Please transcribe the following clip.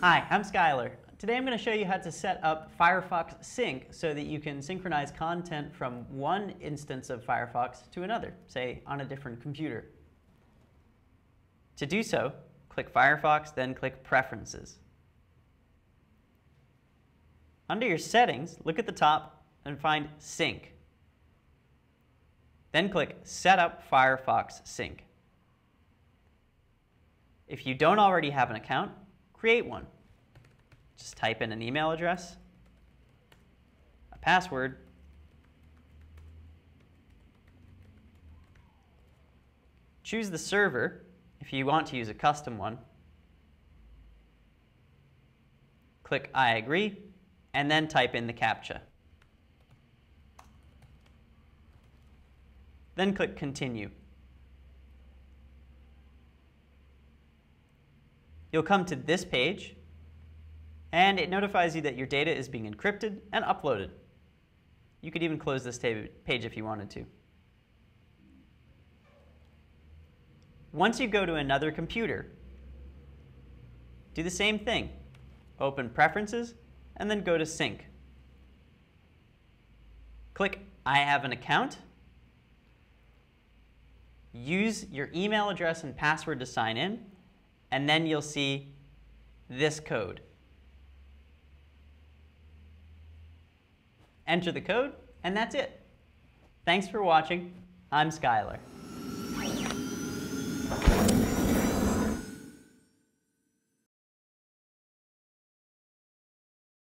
Hi, I'm Skylar. Today I'm going to show you how to set up Firefox Sync so that you can synchronize content from one instance of Firefox to another, say on a different computer. To do so, click Firefox, then click Preferences. Under your settings, look at the top and find Sync. Then click Set up Firefox Sync. If you don't already have an account, create one. Just type in an email address, a password, choose the server if you want to use a custom one, click I agree, and then type in the CAPTCHA. Then click Continue. You'll come to this page, and it notifies you that your data is being encrypted and uploaded. You could even close this page if you wanted to. Once you go to another computer, do the same thing. Open Preferences, and then go to Sync. Click I have an account. Use your email address and password to sign in, and then you'll see this code. Enter the code, and that's it. Thanks for watching. I'm Skylar.